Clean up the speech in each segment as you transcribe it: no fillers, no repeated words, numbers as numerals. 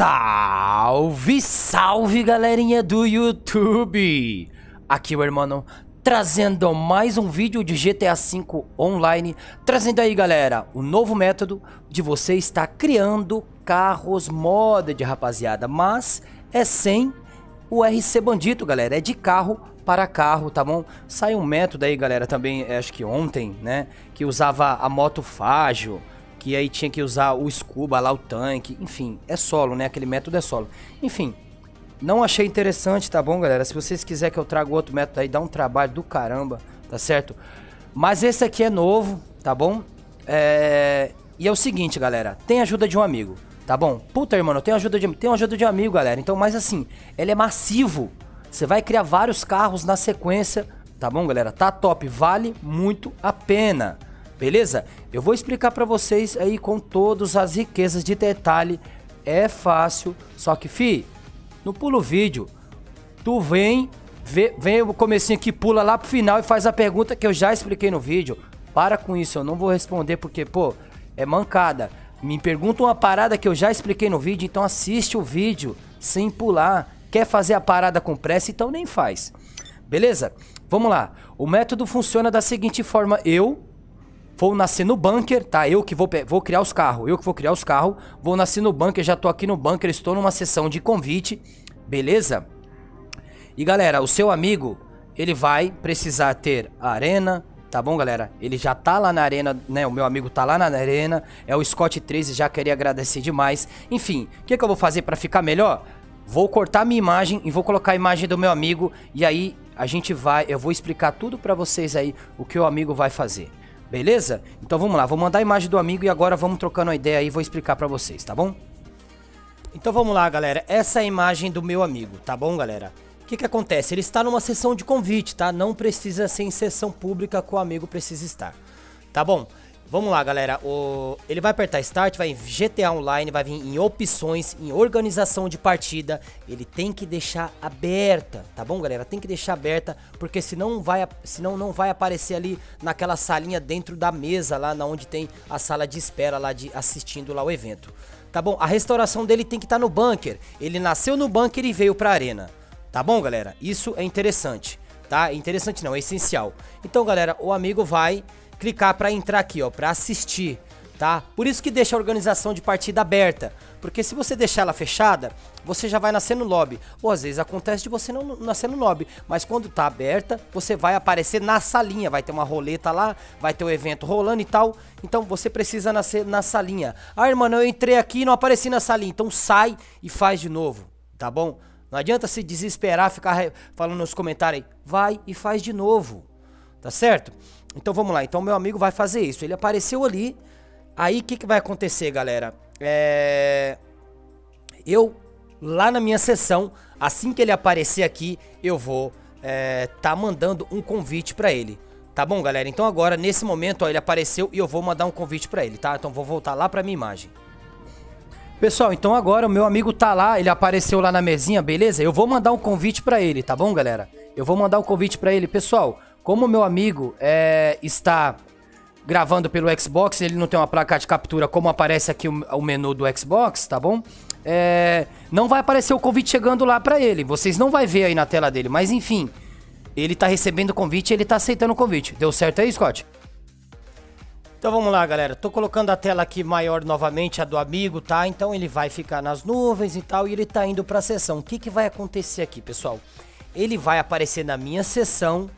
Salve, salve galerinha do YouTube! Aqui o irmão trazendo mais um vídeo de GTA V Online. Trazendo aí galera, o novo método de você estar criando carros modded, rapaziada. Mas é sem o RC Bandito, galera, é de carro para carro, tá bom? Saiu um método aí galera também, acho que ontem, né? Que usava a moto Fágio, que aí tinha que usar o Scuba lá, o tanque, enfim, é solo, né? Aquele método é solo. Enfim, não achei interessante, tá bom, galera? Se vocês quiserem que eu traga outro método aí, dá um trabalho do caramba, tá certo? Mas esse aqui é novo, tá bom? E é o seguinte, galera, tem ajuda de um amigo, tá bom? Puta, irmão, eu tenho ajuda de um amigo, galera. Então, mas assim, ele é massivo. Você vai criar vários carros na sequência, tá bom, galera? Tá top, vale muito a pena. Beleza? Eu vou explicar pra vocês aí com todas as riquezas de detalhe. É fácil, só que, fi, não pula o vídeo. Tu vem o comecinho que pula lá pro final e faz a pergunta que eu já expliquei no vídeo. Para com isso, eu não vou responder porque, pô, é mancada. Me pergunta uma parada que eu já expliquei no vídeo, então assiste o vídeo sem pular. Quer fazer a parada com pressa, então nem faz. Beleza? Vamos lá. O método funciona da seguinte forma. Eu vou nascer no bunker, tá? Eu que vou criar os carros. Eu que vou criar os carros. Vou nascer no bunker, já tô aqui no bunker. Estou numa sessão de convite, beleza? E galera, o seu amigo, ele vai precisar ter a arena, tá bom galera? Ele já tá lá na arena, né? O meu amigo tá lá na arena. É o Scott13, já queria agradecer demais. Enfim, o que eu vou fazer pra ficar melhor? Vou cortar minha imagem e vou colocar a imagem do meu amigo. E aí, eu vou explicar tudo pra vocês aí, o que o amigo vai fazer. Beleza? Então vamos lá, vou mandar a imagem do amigo e agora vamos trocando a ideia aí, vou explicar pra vocês, tá bom? Então vamos lá, galera, essa é a imagem do meu amigo, tá bom, galera? O que que acontece? Ele está numa sessão de convite, tá? Não precisa ser em sessão pública que o amigo precisa estar, tá bom? Vamos lá, galera, ele vai apertar Start, vai em GTA Online, vai vir em opções, em organização de partida, ele tem que deixar aberta, tá bom, galera? Tem que deixar aberta, porque senão não vai aparecer ali naquela salinha dentro da mesa, lá na onde tem a sala de espera, lá de assistindo lá o evento. Tá bom, a restauração dele tem que estar no bunker, ele nasceu no bunker e veio pra arena, tá bom, galera? Isso é interessante, tá? Interessante não, é essencial. Então, galera, o amigo vai clicar para entrar aqui, ó, para assistir, tá? Por isso que deixa a organização de partida aberta, porque se você deixar ela fechada, você já vai nascer no lobby. Ou às vezes acontece de você não nascer no lobby, mas quando tá aberta, você vai aparecer na salinha, vai ter uma roleta lá, vai ter o evento rolando e tal. Então você precisa nascer na salinha. Ah, irmão, eu entrei aqui e não apareci na salinha, então sai e faz de novo, tá bom? Não adianta se desesperar, ficar falando nos comentários aí, vai e faz de novo, tá certo? Então vamos lá, então meu amigo vai fazer isso. Ele apareceu ali. Aí o que vai acontecer, galera? Eu, lá na minha sessão, assim que ele aparecer aqui, eu vou tá mandando um convite pra ele. Tá bom, galera? Então agora, nesse momento, ó, ele apareceu e eu vou mandar um convite pra ele, tá? Então vou voltar lá pra minha imagem. Pessoal, então agora o meu amigo tá lá, ele apareceu lá na mesinha, beleza? Eu vou mandar um convite pra ele, tá bom, galera? Eu vou mandar um convite pra ele, pessoal. Como meu amigo está gravando pelo Xbox, ele não tem uma placa de captura como aparece aqui o menu do Xbox, tá bom? Não vai aparecer o convite chegando lá pra ele, vocês não vão ver aí na tela dele, mas enfim, ele tá recebendo o convite, ele tá aceitando o convite. Deu certo aí, Scott? Então vamos lá, galera, tô colocando a tela aqui maior novamente, a do amigo, tá? Então ele vai ficar nas nuvens e tal, e ele tá indo pra sessão. O que que vai acontecer aqui, pessoal? Ele vai aparecer na minha sessão.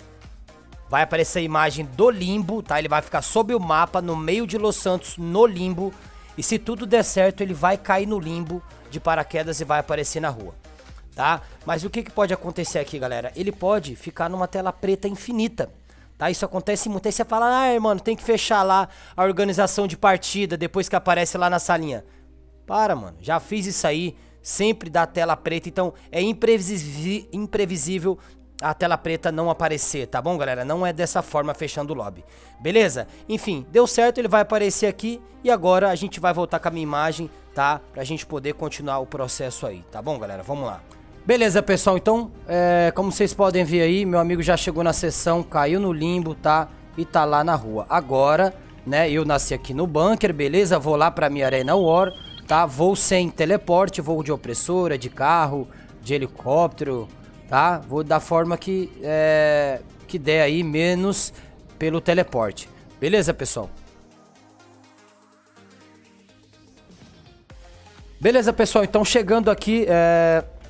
Vai aparecer a imagem do limbo, tá? Ele vai ficar sob o mapa, no meio de Los Santos, no limbo. E se tudo der certo, ele vai cair no limbo de paraquedas e vai aparecer na rua, tá? Mas o que pode acontecer aqui, galera? Ele pode ficar numa tela preta infinita, tá? Isso acontece muito. Aí você fala, ah, mano, tem que fechar lá a organização de partida depois que aparece lá na salinha. Para, mano, já fiz isso aí, sempre dá tela preta, então é imprevisível a tela preta não aparecer, tá bom, galera? Não é dessa forma fechando o lobby, beleza? Enfim, deu certo, ele vai aparecer aqui e agora a gente vai voltar com a minha imagem, tá? Pra gente poder continuar o processo aí, tá bom, galera? Vamos lá. Beleza, pessoal, então, como vocês podem ver aí, meu amigo já chegou na sessão, caiu no limbo, tá? E tá lá na rua. Agora, né, eu nasci aqui no bunker, beleza? Vou lá pra minha Arena War. tá? Voo sem teleporte, voo de opressora, de carro, de helicóptero, tá? Vou da forma que der aí, menos pelo teleporte. Beleza, pessoal? Beleza, pessoal, então chegando aqui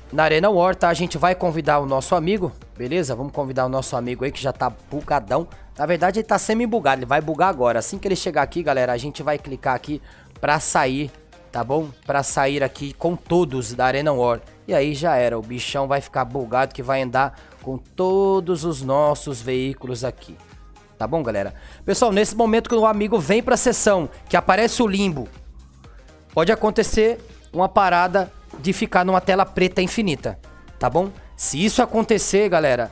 na Arena War, tá? A gente vai convidar o nosso amigo, beleza? Vamos convidar o nosso amigo aí que já tá bugadão. Na verdade, ele tá semi-bugado, ele vai bugar agora. Assim que ele chegar aqui, galera, a gente vai clicar aqui pra sair, tá bom? Pra sair aqui com todos da Arena War. E aí já era, o bichão vai ficar bugado que vai andar com todos os nossos veículos aqui. Tá bom, galera? Pessoal, nesse momento que o amigo vem pra sessão, que aparece o limbo, pode acontecer uma parada de ficar numa tela preta infinita, tá bom? Se isso acontecer, galera,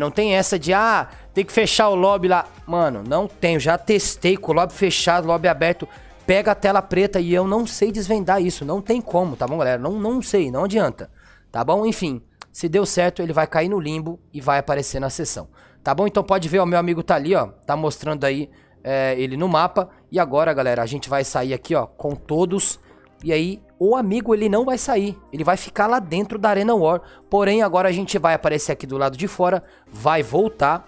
não tem essa de, ah, tem que fechar o lobby lá. Mano, não tenho, já testei com o lobby fechado, lobby aberto, pega a tela preta e eu não sei desvendar isso, não tem como, tá bom, galera? Não sei, não adianta, tá bom? Enfim, se deu certo, ele vai cair no limbo e vai aparecer na sessão, tá bom? Então pode ver, ó, meu amigo tá ali, ó, tá mostrando aí ele no mapa. E agora, galera, a gente vai sair aqui, ó, com todos. E aí, o amigo, ele não vai sair. Ele vai ficar lá dentro da Arena War. Porém, agora a gente vai aparecer aqui do lado de fora. Vai voltar,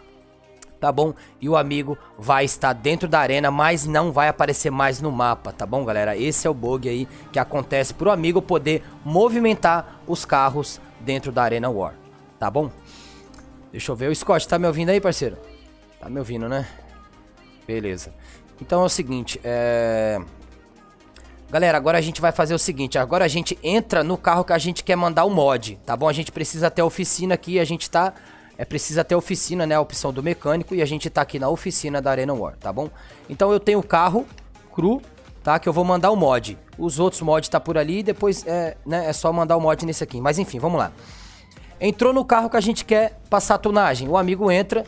tá bom? E o amigo vai estar dentro da arena, mas não vai aparecer mais no mapa, tá bom, galera? Esse é o bug aí que acontece pro amigo poder movimentar os carros dentro da Arena War, tá bom? Deixa eu ver. O Scott, tá me ouvindo aí, parceiro? Tá me ouvindo, né? Beleza. Então é o seguinte, galera, agora a gente vai fazer o seguinte, agora a gente entra no carro que a gente quer mandar o mod, tá bom? A gente precisa ter a oficina aqui, a gente tá... precisa ter a oficina, né? A opção do mecânico, e a gente tá aqui na oficina da Arena War, tá bom? Então eu tenho o carro cru, tá? Que eu vou mandar o mod. Os outros mods tá por ali e depois né, é só mandar o mod nesse aqui. Mas enfim, vamos lá. Entrou no carro que a gente quer passar a tunagem. O amigo entra,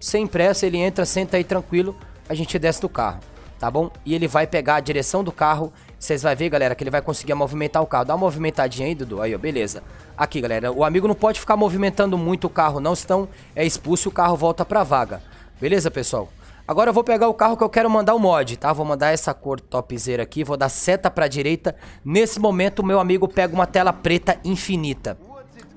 sem pressa, ele entra, senta aí tranquilo, a gente desce do carro, tá bom? E ele vai pegar a direção do carro. Vocês vão ver, galera, que ele vai conseguir movimentar o carro. Dá uma movimentadinha aí, Dudu. Aí, ó, beleza. Aqui, galera, o amigo não pode ficar movimentando muito o carro, não. Senão é expulso e o carro volta pra vaga. Beleza, pessoal? Agora eu vou pegar o carro que eu quero mandar o mod, tá? Vou mandar essa cor topzera aqui. Vou dar seta pra direita. Nesse momento, o meu amigo pega uma tela preta infinita.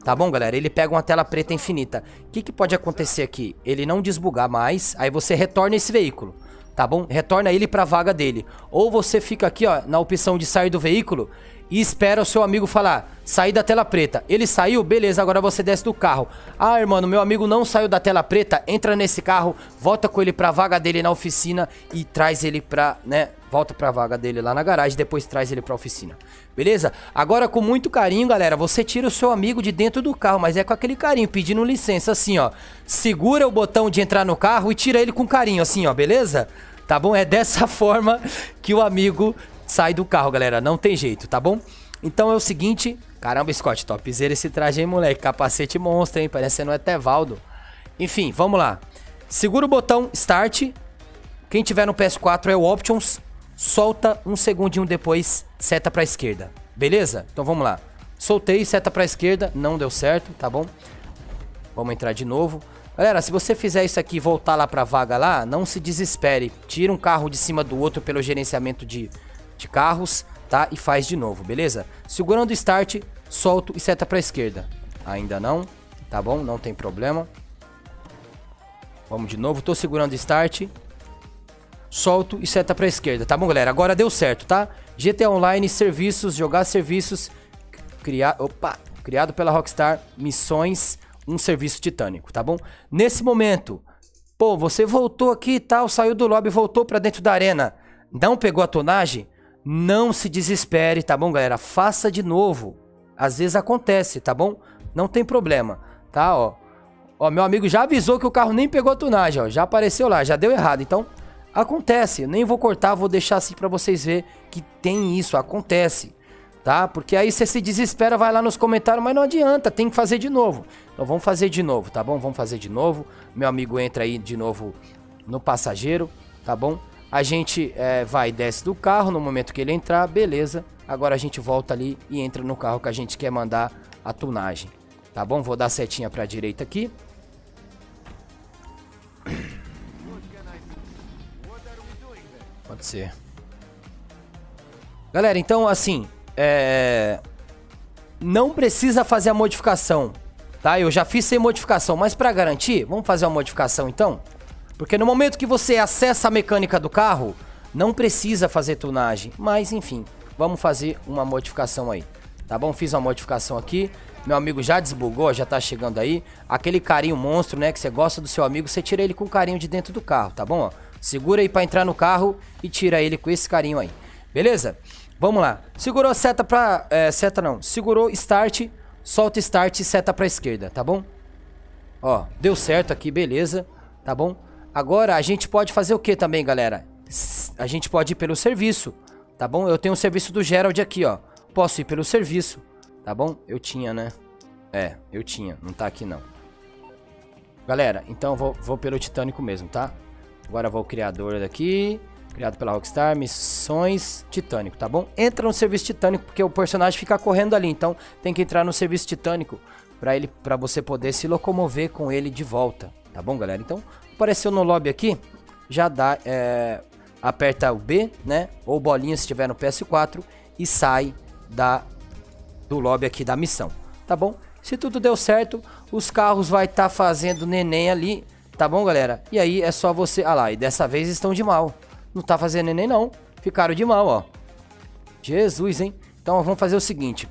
Tá bom, galera? Ele pega uma tela preta infinita. O que pode acontecer aqui? Ele não desbugar mais. Aí você retorna esse veículo, tá bom? Retorna ele pra vaga dele. Ou você fica aqui, ó, na opção de sair do veículo e espera o seu amigo falar, sair da tela preta. Ele saiu? Beleza, agora você desce do carro. Ah, irmão, meu amigo não saiu da tela preta, entra nesse carro, volta com ele pra vaga dele na oficina e traz ele pra, né, volta pra vaga dele lá na garagem, depois traz ele pra oficina. Beleza? Agora, com muito carinho, galera, você tira o seu amigo de dentro do carro, mas é com aquele carinho, pedindo licença, assim, ó. Segura o botão de entrar no carro e tira ele com carinho, assim, ó, beleza? Tá bom? É dessa forma que o amigo sai do carro, galera. Não tem jeito, tá bom? Então é o seguinte... Caramba, Scott, topzera esse traje, hein, moleque? Capacete monstro, hein? Parecendo até Valdo. Enfim, vamos lá. Segura o botão Start. Quem tiver no PS4 é o Options. Solta um segundinho depois, seta pra esquerda. Beleza? Então vamos lá. Soltei, seta pra esquerda. Não deu certo, tá bom? Vamos entrar de novo. Galera, se você fizer isso aqui e voltar lá pra vaga lá, não se desespere. Tira um carro de cima do outro pelo gerenciamento de carros, tá? E faz de novo, beleza? Segurando o Start, solto e seta pra esquerda. Ainda não, tá bom? Não tem problema. Vamos de novo. Tô segurando o Start. Solto e seta pra esquerda, tá bom, galera? Agora deu certo, tá? GTA Online, serviços, jogar serviços. Criado pela Rockstar, missões... Um serviço titânico, tá bom? Nesse momento, pô, você voltou aqui e tal, saiu do lobby, voltou pra dentro da arena, não pegou a tonagem? Não se desespere, tá bom, galera? Faça de novo. Às vezes acontece, tá bom? Não tem problema, tá, ó. Ó, meu amigo já avisou que o carro nem pegou a tonagem, ó. Já apareceu lá, já deu errado, então... Acontece, eu nem vou cortar, vou deixar assim pra vocês verem que tem isso, acontece. Tá? Porque aí você se desespera, vai lá nos comentários, mas não adianta, tem que fazer de novo. Então vamos fazer de novo, tá bom? Vamos fazer de novo. Meu amigo entra aí de novo no passageiro, tá bom? A gente vai e desce do carro no momento que ele entrar, beleza. Agora a gente volta ali e entra no carro que a gente quer mandar a tunagem, tá bom? Vou dar setinha pra direita aqui. Pode ser. Galera, então assim... não precisa fazer a modificação, tá? Eu já fiz sem modificação, mas para garantir, vamos fazer uma modificação então? Porque no momento que você acessa a mecânica do carro, não precisa fazer tunagem, mas enfim, vamos fazer uma modificação aí, tá bom? Fiz uma modificação aqui, meu amigo já desbugou, já tá chegando aí. Aquele carinho monstro, né, que você gosta do seu amigo, você tira ele com carinho de dentro do carro, tá bom? Ó, segura aí pra entrar no carro e tira ele com esse carinho aí, beleza? Vamos lá, segurou seta pra... seta não, segurou start, solta start e seta pra esquerda, tá bom? Ó, deu certo aqui, beleza, tá bom? Agora a gente pode fazer o que também, galera? A gente pode ir pelo serviço, tá bom? Eu tenho o serviço do Gerald aqui, ó. Posso ir pelo serviço, tá bom? Eu tinha, né? É, eu tinha, não tá aqui não. Galera, então vou pelo Titânico mesmo, tá? Agora vou o criador daqui, criado pela Rockstar, missões, Titânico, tá bom? Entra no serviço Titânico, porque o personagem fica correndo ali, então tem que entrar no serviço Titânico pra você poder se locomover com ele de volta, tá bom, galera? Então, apareceu no lobby aqui, já dá... aperta o B, né, ou bolinha se tiver no PS4 e sai do lobby aqui da missão, tá bom? Se tudo deu certo, os carros vai estar fazendo neném ali, tá bom, galera? E aí é só você, ah lá, e dessa vez estão de mal, não tá fazendo neném não, ficaram de mal, ó. Jesus, hein? Então vamos fazer o seguinte,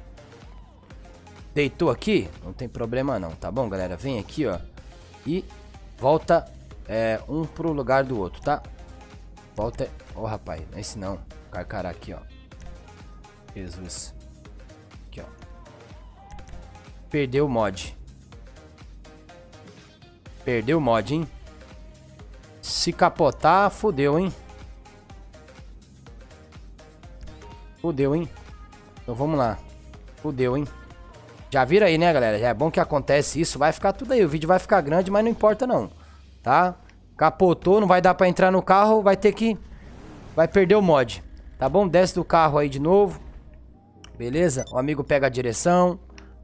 deitou aqui, não tem problema não, tá bom, galera? Vem aqui, ó, e volta um pro lugar do outro, tá? Volta, ó, rapaz, não é esse não, carcará aqui, ó, Jesus, aqui, ó, perdeu o mod, hein, se capotar, fudeu, hein, então vamos lá, fudeu, hein, já vira aí, né, galera, já é bom que acontece isso, vai ficar tudo aí, o vídeo vai ficar grande, mas não importa não, tá? Capotou, não vai dar pra entrar no carro, vai ter que... vai perder o mod, tá bom? Desce do carro aí de novo, beleza? O amigo pega a direção,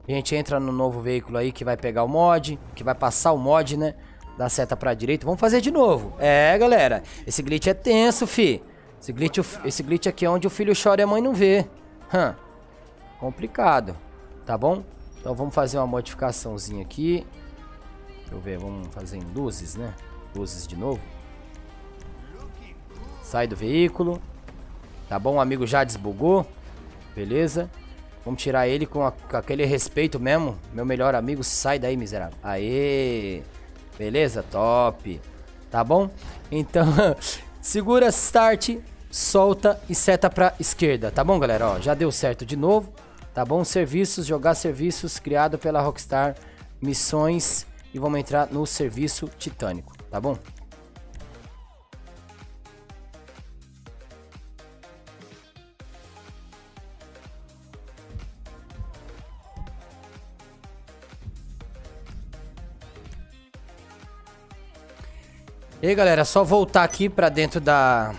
a gente entra no novo veículo aí que vai pegar o mod, que vai passar o mod, né? Dá seta pra direita, vamos fazer de novo. É, galera, esse glitch é tenso, fi. Esse glitch aqui é onde o filho chora e a mãe não vê. Complicado, tá bom? Então vamos fazer uma modificaçãozinha aqui. Deixa eu ver, vamos fazer em luzes, né? Luzes de novo. Sai do veículo. Tá bom, o amigo já desbugou. Beleza. Vamos tirar ele com aquele respeito mesmo. Meu melhor amigo, sai daí, miserável. Aê. Beleza, top. Tá bom? Então, segura start, solta e seta pra esquerda. Tá bom, galera? Ó, já deu certo de novo. Tá bom? Serviços, jogar serviços, criado pela Rockstar. Missões. E vamos entrar no serviço Titânico. Tá bom? E aí, galera, só voltar aqui pra dentro da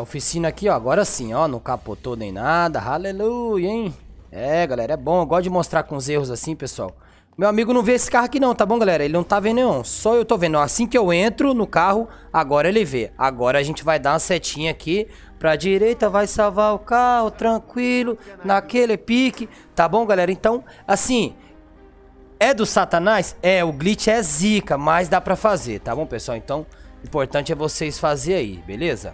oficina aqui, ó. Agora sim, ó, não capotou nem nada. Aleluia, hein? É, galera, é bom. Eu gosto de mostrar com os erros assim, pessoal. Meu amigo não vê esse carro aqui não, tá bom, galera? Ele não tá vendo nenhum, só eu tô vendo. Assim que eu entro no carro, agora ele vê. Agora a gente vai dar uma setinha aqui pra direita, vai salvar o carro, tranquilo, naquele pique. Tá bom, galera? Então, assim, é do satanás? É, o glitch é zica, mas dá pra fazer, tá bom, pessoal? Então, o importante é vocês fazer aí, beleza?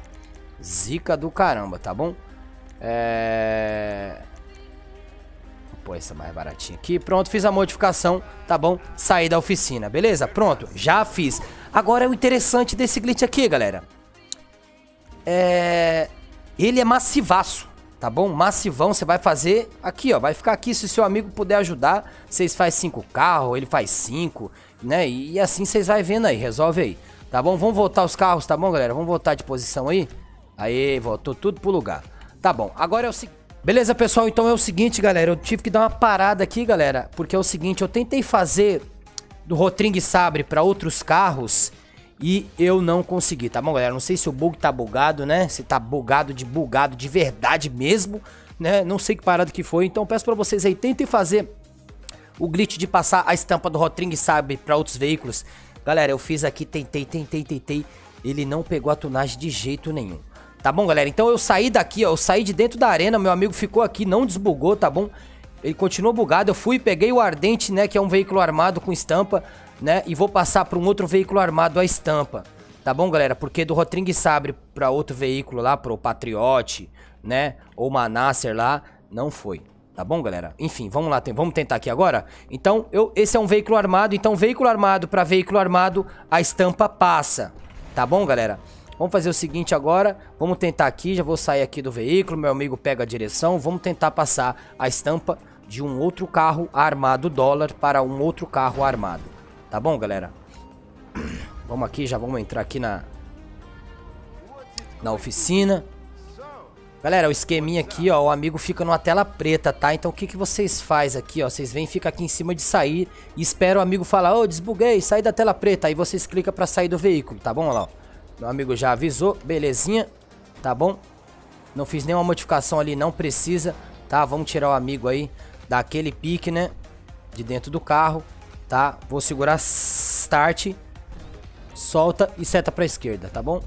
Zica do caramba, tá bom? Pô, essa mais baratinha aqui. Pronto, fiz a modificação, tá bom? Saí da oficina, beleza? Pronto, já fiz. Agora o interessante desse glitch aqui, galera. Ele é massivaço, tá bom? Massivão, você vai fazer aqui, ó. Vai ficar aqui, se o seu amigo puder ajudar, vocês faz 5 carros, ele faz 5, né? E assim vocês vai vendo aí, resolve aí, tá bom? Vamos voltar os carros, tá bom, galera? Vamos voltar de posição aí. Aê, voltou tudo pro lugar. Tá bom, agora é o seguinte. Beleza, pessoal? Então é o seguinte, galera, eu tive que dar uma parada aqui, galera, porque é o seguinte, eu tentei fazer do Rotring Sabre para outros carros e eu não consegui, tá bom, galera? Não sei se o bug tá bugado, né? Se tá bugado de verdade mesmo, né? Não sei que parada que foi, então peço para vocês aí, tentem fazer o glitch de passar a estampa do Rotring Sabre para outros veículos. Galera, eu fiz aqui, tentei, ele não pegou a tunagem de jeito nenhum. Tá bom, galera? Então eu saí daqui, ó. Eu saí de dentro da arena. Meu amigo ficou aqui, não desbugou, tá bom? Ele continuou bugado. Eu fui, peguei o Ardente, né? Que é um veículo armado com estampa, né? E vou passar para um outro veículo armado a estampa. Tá bom, galera? Porque do Rotring Sabre para outro veículo lá, pro Patriote, né? Ou Manasser lá, não foi. Tá bom, galera? Enfim, vamos lá, vamos tentar aqui agora? Então, esse é um veículo armado. Então, veículo armado para veículo armado, a estampa passa. Tá bom, galera? Vamos fazer o seguinte agora, vamos tentar aqui, já vou sair aqui do veículo, meu amigo pega a direção, vamos tentar passar a estampa de um outro carro armado dólar para um outro carro armado. Tá bom, galera? Vamos aqui, já vamos entrar aqui na oficina. Galera, o esqueminha aqui, ó, o amigo fica numa tela preta, tá? Então o que vocês fazem aqui, ó? Vocês vêm, fica aqui em cima de sair e espera o amigo falar, ô, desbuguei, saí da tela preta. Aí vocês clicam pra sair do veículo, tá bom? Olha lá, ó. Meu amigo já avisou, belezinha, tá bom? Não fiz nenhuma modificação ali, não precisa, tá? Vamos tirar o amigo aí daquele pique, né? De dentro do carro, tá? Vou segurar start, solta e seta pra esquerda, tá bom?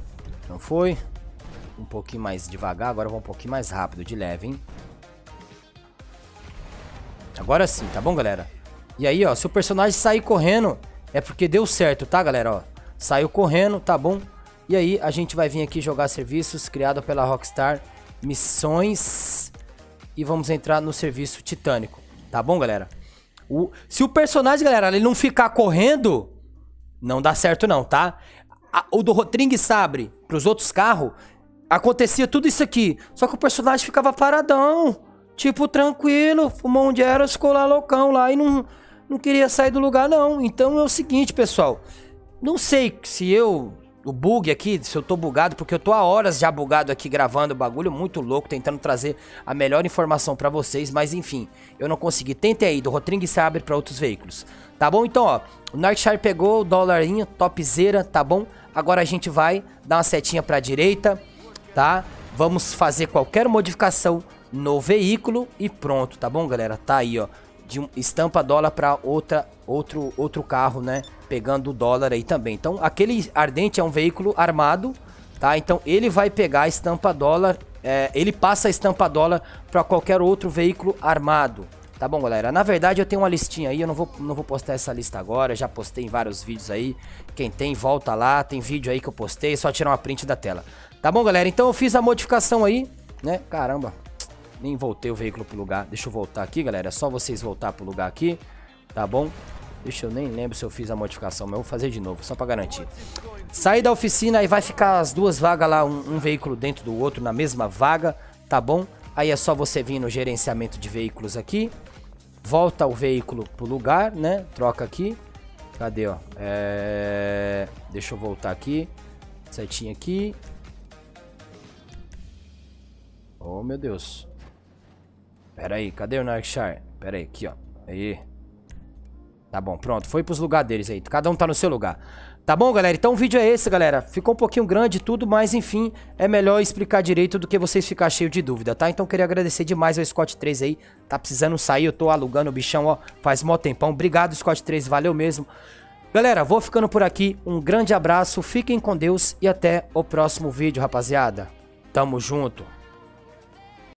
Não foi. Um pouquinho mais devagar, agora vou um pouquinho mais rápido, de leve, hein? Agora sim, tá bom, galera? E aí, ó, se o personagem sair correndo, é porque deu certo, tá, galera? Ó, saiu correndo, tá bom? E aí, a gente vai vir aqui jogar serviços, criado pela Rockstar, missões, e vamos entrar no serviço titânico, tá bom, galera? Se o personagem, galera, ele não ficar correndo, não dá certo não, tá? O do Rotring Sabre, pros outros carros, acontecia tudo isso aqui, só que o personagem ficava paradão, tipo, tranquilo, fumou um dinheiro, ficou lá loucão lá, e não queria sair do lugar não. Então é o seguinte, pessoal, não sei se eu... O bug aqui, se eu tô bugado, porque eu tô há horas já bugado aqui gravando o bagulho, muito louco, tentando trazer a melhor informação pra vocês, mas enfim, eu não consegui. Tentei aí, do Rotring Sabre pra outros veículos, tá bom? Então, ó, o Nightshark pegou o dólarinho, topzera, tá bom? Agora a gente vai dar uma setinha pra direita, tá? Vamos fazer qualquer modificação no veículo e pronto, tá bom, galera? Tá aí, ó, de estampa dólar pra outro carro, né? Pegando o dólar aí também. Então, aquele Ardente é um veículo armado, tá? Então, ele vai pegar a estampa dólar, ele passa a estampa dólar para qualquer outro veículo armado, tá bom, galera? Na verdade, eu tenho uma listinha aí, eu não vou postar essa lista agora, eu já postei em vários vídeos aí, quem tem, volta lá, tem vídeo aí que eu postei, é só tirar uma print da tela. Tá bom, galera? Então, eu fiz a modificação aí, né? Caramba, nem voltei o veículo pro lugar, deixa eu voltar aqui, galera, é só vocês voltar pro lugar aqui, tá bom? Deixa eu nem lembro se eu fiz a modificação, mas eu vou fazer de novo, só pra garantir. Saí da oficina e vai ficar as duas vagas lá, um veículo dentro do outro, na mesma vaga, tá bom? Aí é só você vir no gerenciamento de veículos aqui, volta o veículo pro lugar, né? Troca aqui, cadê, ó? Deixa eu voltar aqui, setinha aqui. Oh, meu Deus. Pera aí, cadê o Nightshark? Pera aí, aqui, ó. Aí. Tá bom, pronto, foi pros lugares deles aí, cada um tá no seu lugar. Tá bom, galera? Então o vídeo é esse, galera. Ficou um pouquinho grande e tudo, mas enfim, é melhor explicar direito do que vocês ficar cheio de dúvida, tá? Então queria agradecer demais ao Scott13 aí, tá precisando sair, eu tô alugando o bichão, ó, faz mó tempão. Obrigado, Scott13, valeu mesmo. Galera, vou ficando por aqui, um grande abraço, fiquem com Deus e até o próximo vídeo, rapaziada. Tamo junto.